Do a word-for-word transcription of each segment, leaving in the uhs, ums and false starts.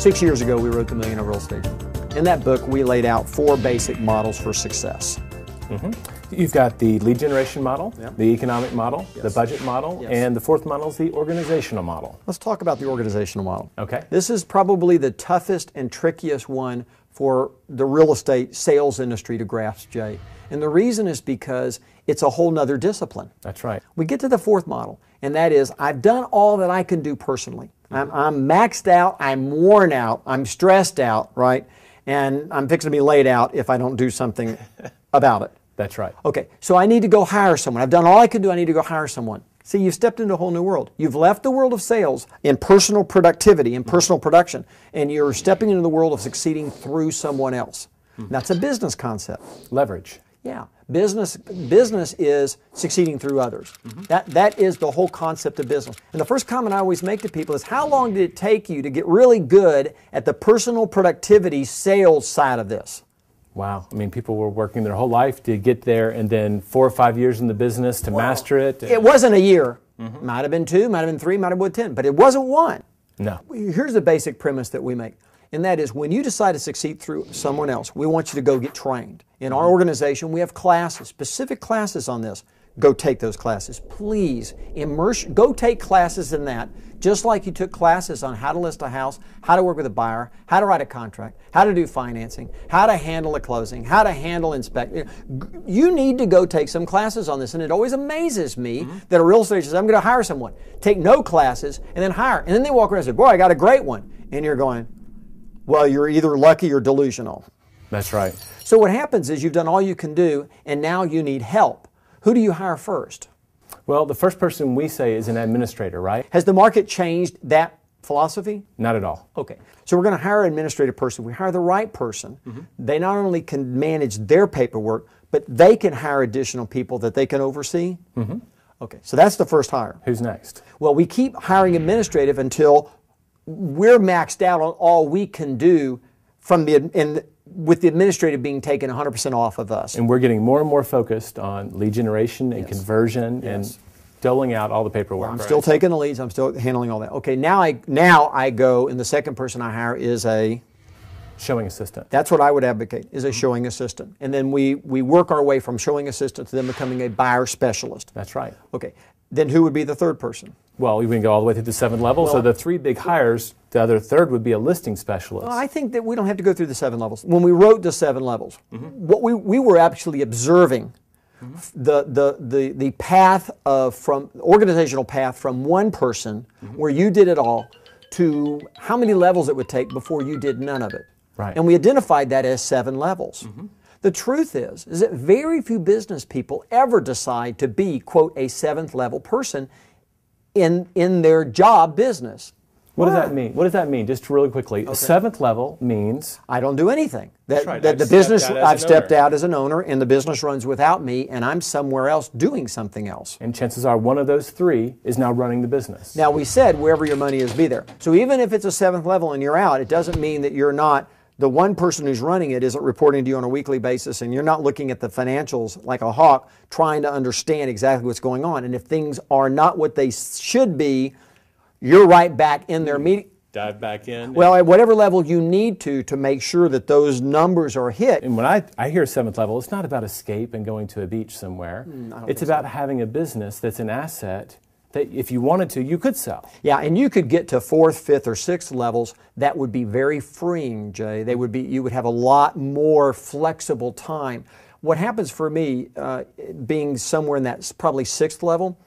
Six years ago, we wrote The Millionaire Real Estate. In that book, we laid out four basic models for success. Mm-hmm. You've got the lead generation model, yeah. the economic model, yes. the budget model, yes. and the fourth model is the organizational model. Let's talk about the organizational model. Okay. This is probably the toughest and trickiest one for the real estate sales industry to grasp, Jay. And the reason is because it's a whole nother discipline. That's right. We get to the fourth model, and that is I've done all that I can do personally. I'm, I'm maxed out, I'm worn out, I'm stressed out, right? And I'm fixing to be laid out if I don't do something about it. That's right. Okay, so I need to go hire someone. I've done all I can do, I need to go hire someone. See, you've stepped into a whole new world. You've left the world of sales and personal productivity and personal production, and you're stepping into the world of succeeding through someone else. And that's a business concept. Leverage. Yeah. Business business is succeeding through others. Mm-hmm. That that is the whole concept of business. And the first comment I always make to people is, how long did it take you to get really good at the personal productivity sales side of this? Wow. I mean, people were working their whole life to get there, and then four or five years in the business to wow. master it. It wasn't a year. Mm-hmm. Might have been two, might have been three, might have been ten, but it wasn't one. No. Here's the basic premise that we make. And that is, when you decide to succeed through someone else, we want you to go get trained. In our organization, we have classes, specific classes on this. Go take those classes. Please, immerse, go take classes in that, just like you took classes on how to list a house, how to work with a buyer, how to write a contract, how to do financing, how to handle a closing, how to handle inspect. You need to go take some classes on this, and it always amazes me mm-hmm. that a real estate says, I'm going to hire someone. Take no classes, and then hire. And then they walk around and say, boy, I got a great one. And you're going, well, you're either lucky or delusional. That's right. So what happens is you've done all you can do, and now you need help. Who do you hire first? Well, the first person we say is an administrator, right? Has the market changed that philosophy? Not at all. Okay. So we're going to hire an administrative person. We hire the right person. Mm-hmm. They not only can manage their paperwork, but they can hire additional people that they can oversee. Mm-hmm. Okay. So that's the first hire. Who's next? Well, we keep hiring administrative until we're maxed out on all we can do from the in, with the administrative being taken one hundred percent off of us. And we're getting more and more focused on lead generation and yes. conversion yes. and doling out all the paperwork. Well, I'm right. still taking the leads. I'm still handling all that. Okay, now I, now I go, and the second person I hire is a... showing assistant. That's what I would advocate, is a showing assistant. And then we, we work our way from showing assistant to then becoming a buyer specialist. That's right. Okay. Then who would be the third person? Well, we can go all the way through the seven levels. Well, so the three big hires, the other third would be a listing specialist. Well, I think that we don't have to go through the seven levels. When we wrote the seven levels, mm-hmm. what we, we were actually observing mm-hmm. the, the, the, the path of from organizational path from one person mm-hmm. where you did it all to how many levels it would take before you did none of it. Right. And we identified that as seven levels. Mm-hmm. The truth is, is that very few business people ever decide to be, quote, a seventh level person in, in their job business. What wow. does that mean? What does that mean? Just really quickly, okay. seventh level means? I don't do anything. That, right. that the business, I've stepped out as an owner, and the business runs without me, and I'm somewhere else doing something else. And chances are one of those three is now running the business. Now, we said wherever your money is, be there. So even if it's a seventh level and you're out, it doesn't mean that you're not... the one person who's running it isn't reporting to you on a weekly basis, and you're not looking at the financials like a hawk trying to understand exactly what's going on. And if things are not what they should be, you're right back in their meeting. Dive back in. Well, at whatever level you need to to make sure that those numbers are hit. And when I, I hear seventh level, it's not about escape and going to a beach somewhere. Mm, it's about so. having a business that's an asset that if you wanted to, you could sell. Yeah, and you could get to fourth, fifth, or sixth levels. That would be very freeing, Jay. They would be, you would have a lot more flexible time. What happens for me, uh, being somewhere in that probably sixth level,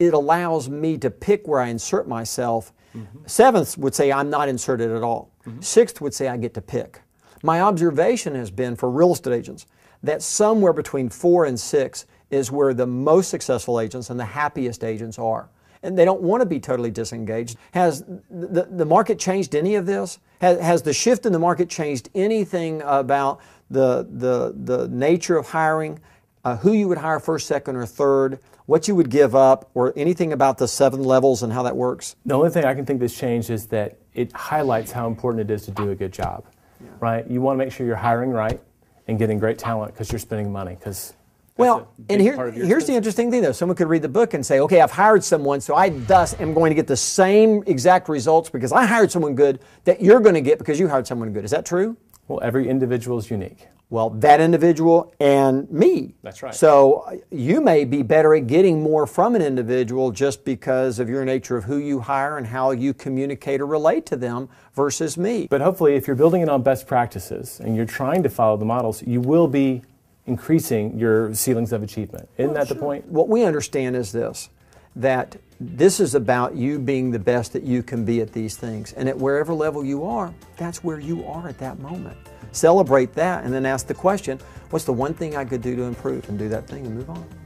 it allows me to pick where I insert myself. Mm-hmm. Seventh would say I'm not inserted at all. Mm-hmm. Sixth would say I get to pick. My observation has been for real estate agents that somewhere between four and six is where the most successful agents and the happiest agents are. And they don't want to be totally disengaged. Has the, the market changed any of this? Has, has the shift in the market changed anything about the, the, the nature of hiring, uh, who you would hire first, second, or third, what you would give up, or anything about the seven levels and how that works? The only thing I can think that's changed is that it highlights how important it is to do a good job, yeah. right? You want to make sure you're hiring right and getting great talent because you're spending money. Because Well, and here, here's the interesting thing, though. Someone could read the book and say, okay, I've hired someone, so I thus am going to get the same exact results because I hired someone good that you're going to get because you hired someone good. Is that true? Well, every individual is unique. Well, that individual and me. That's right. So you may be better at getting more from an individual just because of your nature of who you hire and how you communicate or relate to them versus me. But hopefully, if you're building it on best practices and you're trying to follow the models, you will be increasing your ceilings of achievement. Isn't that the point? What we understand is this, that this is about you being the best that you can be at these things. And at wherever level you are, that's where you are at that moment. Celebrate that and then ask the question, what's the one thing I could do to improve, and do that thing and move on.